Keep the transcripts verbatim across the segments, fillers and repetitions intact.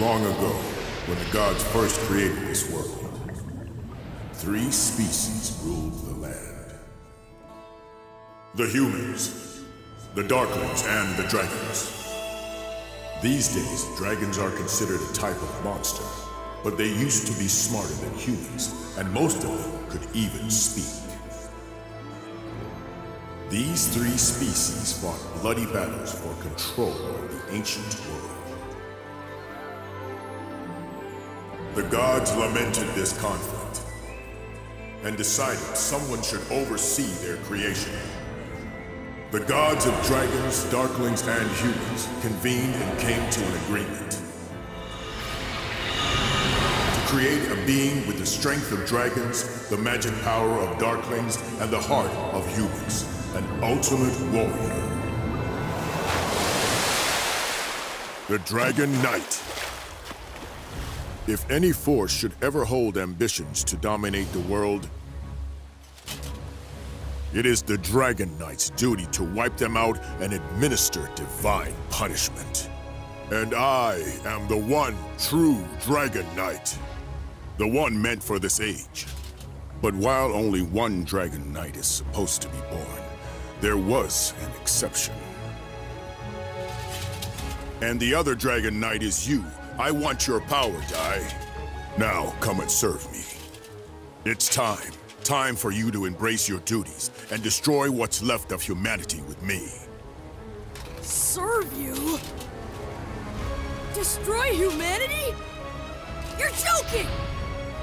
long ago, when the gods first created this world, three species ruled the land. The humans, the darklings, and the dragons. These days, dragons are considered a type of monster, but they used to be smarter than humans, and most of them could even speak. These three species fought bloody battles for control of the ancient world. The gods lamented this conflict and decided someone should oversee their creation. The gods of dragons, darklings, and humans convened and came to an agreement. To create a being with the strength of dragons, the magic power of darklings, and the heart of humans. An ultimate warrior. The Dragon Knight. If any force should ever hold ambitions to dominate the world, it is the Dragon Knight's duty to wipe them out and administer divine punishment. And I am the one true Dragon Knight. The one meant for this age. But while only one Dragon Knight is supposed to be born, there was an exception. And the other Dragon Knight is you. I want your power, Dai. Now come and serve me. It's time. Time for you to embrace your duties and destroy what's left of humanity with me. Serve you? Destroy humanity? You're joking!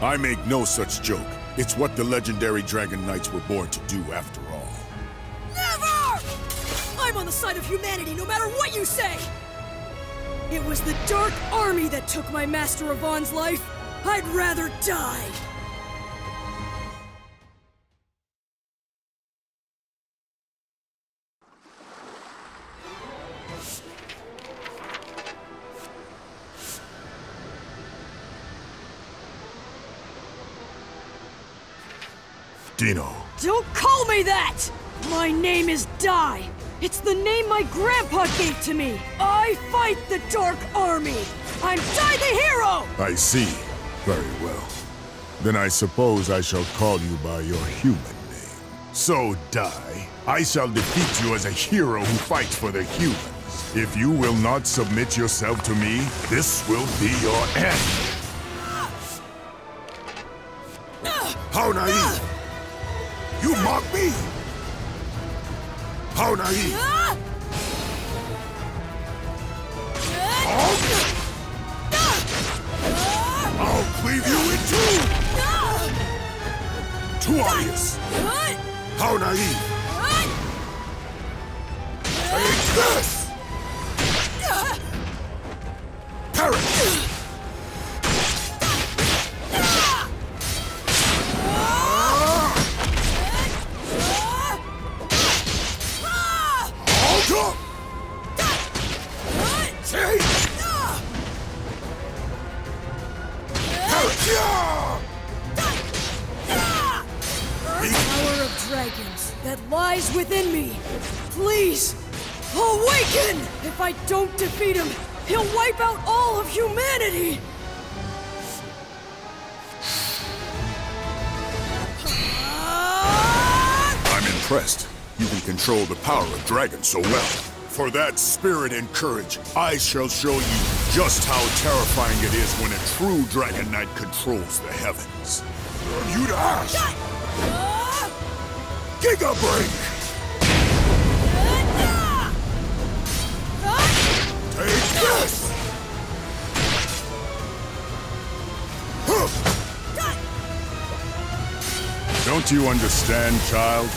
I make no such joke. It's what the legendary Dragon Knights were born to do after all. I'm on the side of humanity, no matter what you say! It was the Dark Army that took my master Avan's life. I'd rather die! Dino. Don't call me that! My name is Dai. It's the name my grandpa gave to me! I fight the Dark Army! I'm Dai the Hero! I see. Very well. Then I suppose I shall call you by your human name. So, Dai, I shall defeat you as a hero who fights for the humans. If you will not submit yourself to me, this will be your end! How naive! You mock me! How naive! Ah! Oh! Ah! I'll cleave you in two! Ah! Too obvious! Ah! How naive! Ah! Take this! Ah! Perish! Within me. Please, awaken! If I don't defeat him, he'll wipe out all of humanity! I'm impressed. You can control the power of dragons so well. For that spirit and courage, I shall show you just how terrifying it is when a true Dragon Knight controls the heavens. You're you to ask! Uh... Giga Break! Take this! Don't you understand, child?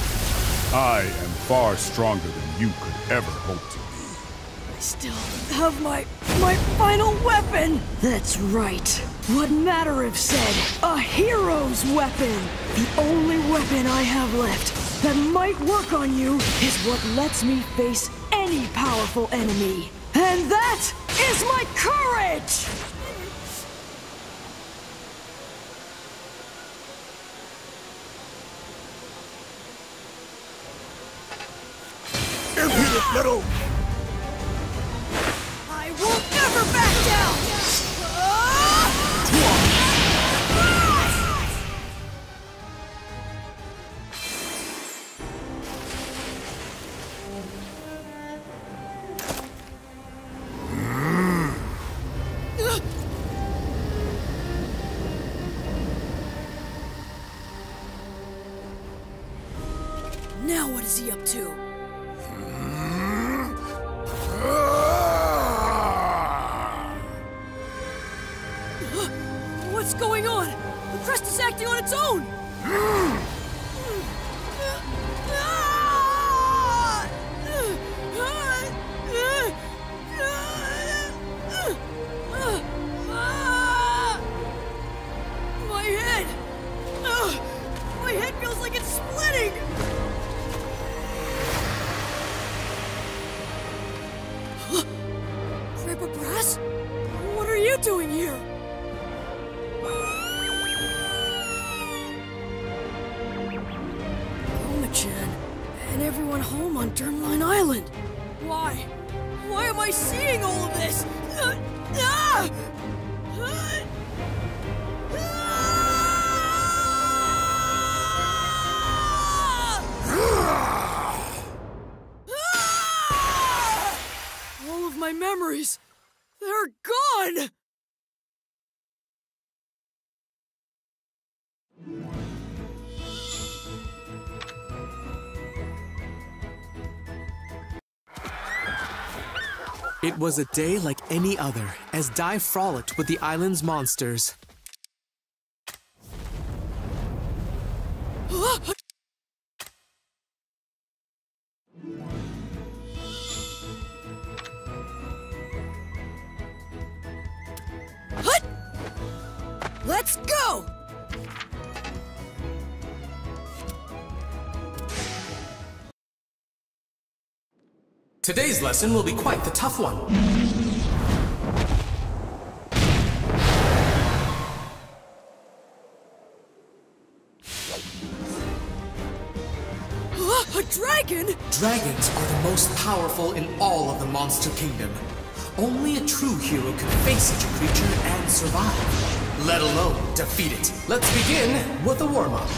I am far stronger than you could ever hope to be. I still have my... my final weapon! That's right. What Matarev said, a hero's weapon! The only weapon I have left that might work on you is what lets me face any powerful enemy. And that is my courage! Impudent little! I will never back down! What's he up to? What's going on? The crest is acting on its own! My head! My head feels like it's splitting! Grandpa Brass? What are you doing here? Oma-chan and everyone home on Dermline Island. Why? Why am I seeing all of this? Uh, ah! Uh, All of my memories, they're gone! It was a day like any other, as Dai frolicked with the island's monsters. Hut! Let's go! Today's lesson will be quite the tough one. A dragon? Dragons are the most powerful in all of the Monster Kingdom. Only a true hero can face such a creature and survive, let alone defeat it. Let's begin with a warm-up.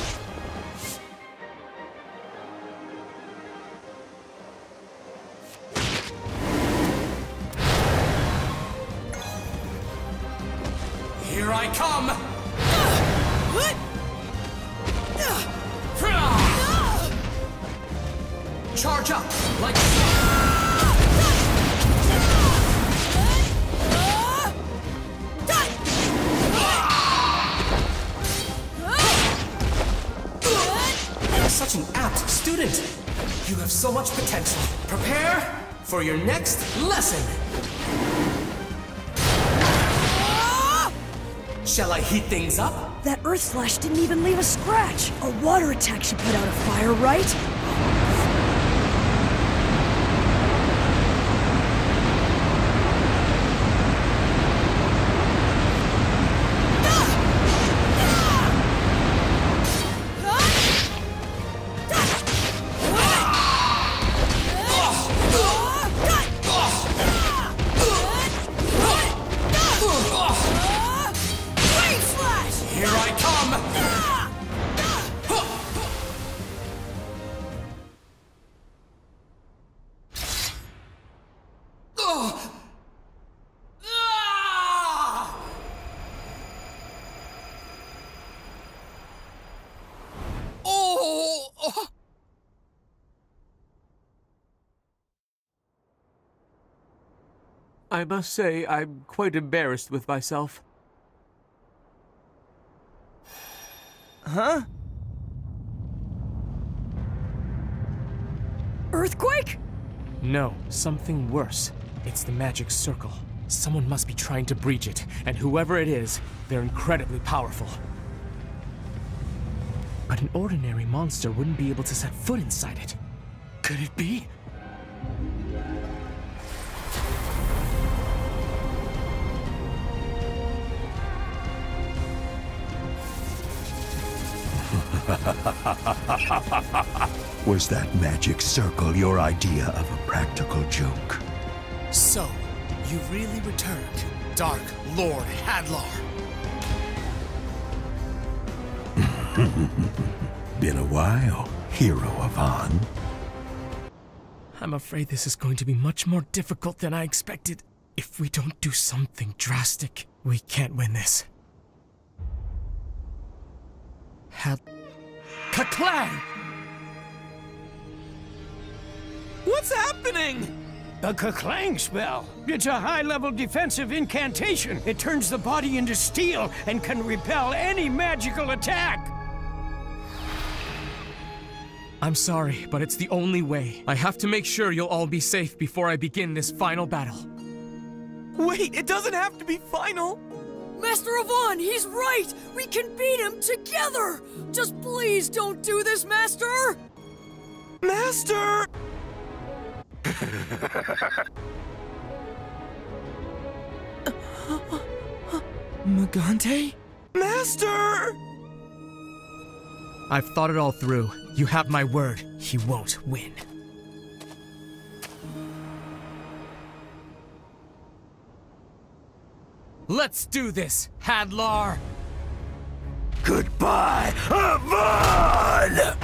Here I come! Charge up like so. Such an apt student! You have so much potential. Prepare for your next lesson! Shall I heat things up? That Earth Slash didn't even leave a scratch! A water attack should put out a fire, right? I must say, I'm quite embarrassed with myself. Huh? Earthquake? No, something worse. It's the magic circle. Someone must be trying to breach it, and whoever it is, they're incredibly powerful. But an ordinary monster wouldn't be able to set foot inside it. Could it be? Was that magic circle your idea of a practical joke? So, you really returned, Dark Lord Hadlar. Been a while, Hero Avan. I'm afraid this is going to be much more difficult than I expected. If we don't do something drastic, we can't win this. Had... Kaclang! What's happening? The Kaclang spell. It's a high-level defensive incantation. It turns the body into steel and can repel any magical attack. I'm sorry, but it's the only way. I have to make sure you'll all be safe before I begin this final battle. Wait, it doesn't have to be final. Master Avan, he's right. We can beat him together. Just please don't do this, Master. Master! Megante? Master! I've thought it all through. You have my word. He won't win. Let's do this, Hadlar! Goodbye, Avan!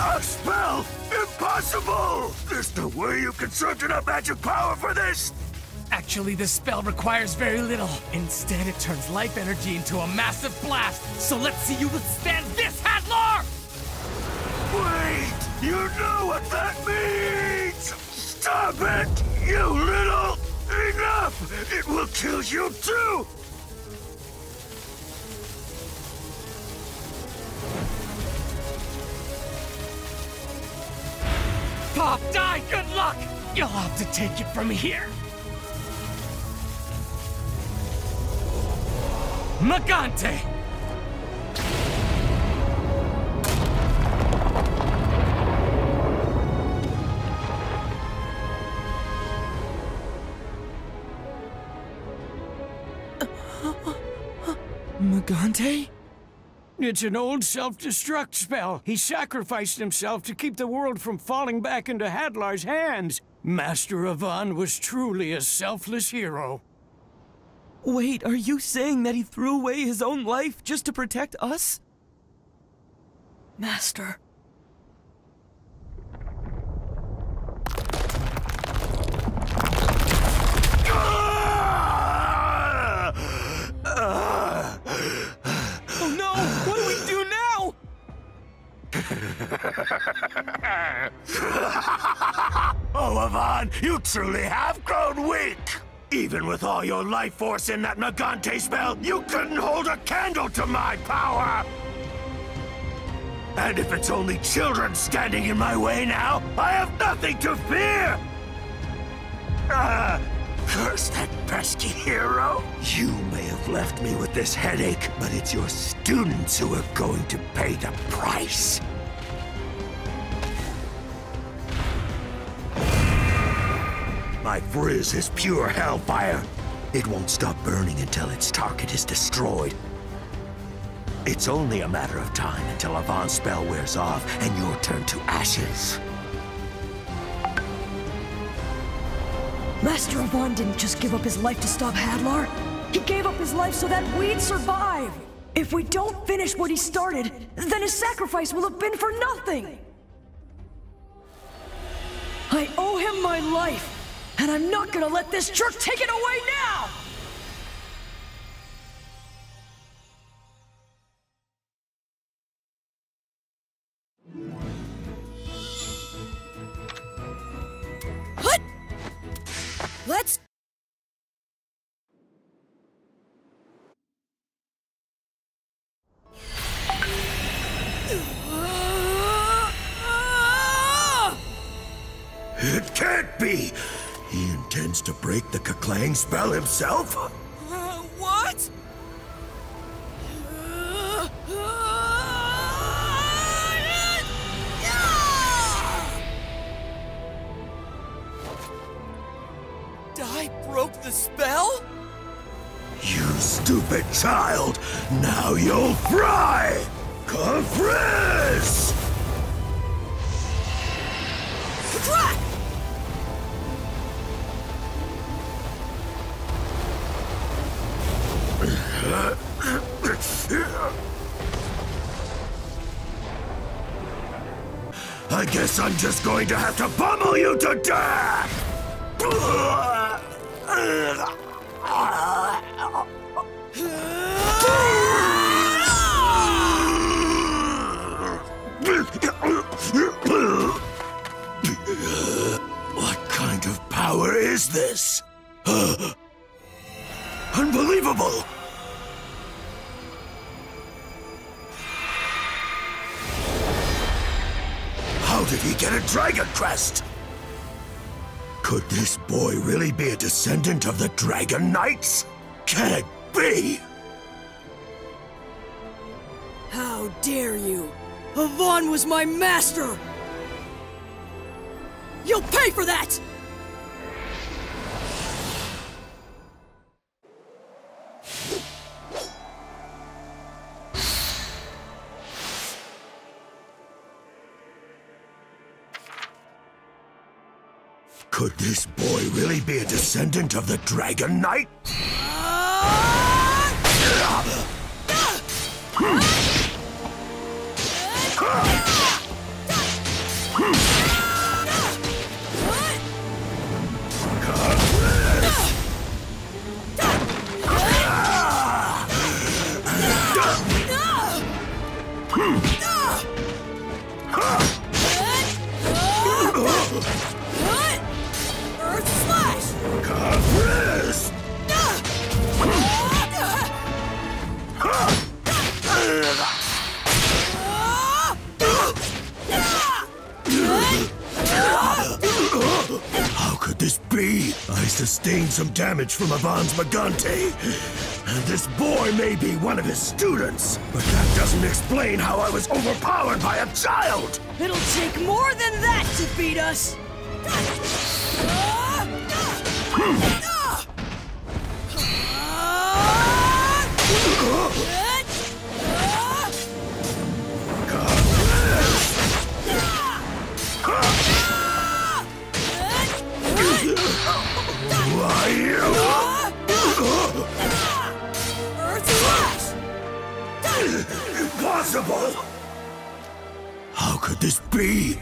A spell? Impossible! There's no way you constructed a magic power for this! Actually, this spell requires very little. Instead, it turns life energy into a massive blast. So let's see you withstand this, Hadlar! Wait! You know what that means! Stop it, you little! Enough! It will kill you too! Pop, Dai, good luck! You'll have to take it from here. Megante! Megante? It's an old self-destruct spell. He sacrificed himself to keep the world from falling back into Hadlar's hands. Master Avan was truly a selfless hero. Wait, are you saying that he threw away his own life just to protect us? Master. Oh, Avan, you truly have grown weak! Even with all your life force in that Megante spell, you couldn't hold a candle to my power! And if it's only children standing in my way now, I have nothing to fear! Ah, curse that pesky hero! You may have left me with this headache, but it's your students who are going to pay the price! My frizz is pure hellfire. It won't stop burning until its target is destroyed. It's only a matter of time until Avan's spell wears off and you're turned to ashes. Master Avan didn't just give up his life to stop Hadlar. He gave up his life so that we'd survive. If we don't finish what he started, then his sacrifice will have been for nothing. I owe him my life. And I'm not gonna let this jerk take it away now! What? Let's... It can't be! He intends to break the Kaclang spell himself? Uh, what? Uh, uh, uh, yeah! Dai broke the spell? You stupid child! Now you'll fry! Compress! Crack! I guess I'm just going to have to pummel you to death! did he get a Dragon Crest? Could this boy really be a descendant of the Dragon Knights? Can it be? How dare you! Avan was my master! You'll pay for that! Could this boy really be a descendant of the Dragon Knight? Sustained some damage from Avan's Megante. And this boy may be one of his students, but that doesn't explain how I was overpowered by a child! It'll take more than that to beat us! Earth Slash! Impossible! How could this be?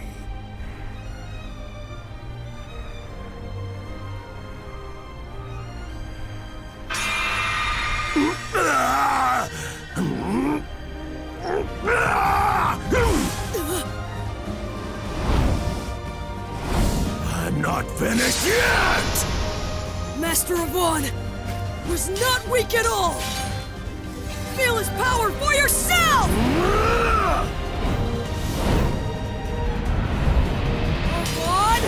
I'm not finished yet! Master Yvonne was not weak at all! Feel his power for yourself! Yvonne!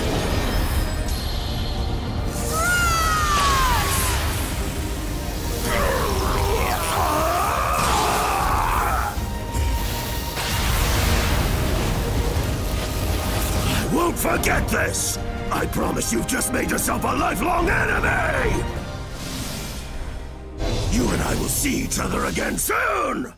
I won't forget this! I promise you've just made yourself a lifelong enemy! You and I will see each other again soon!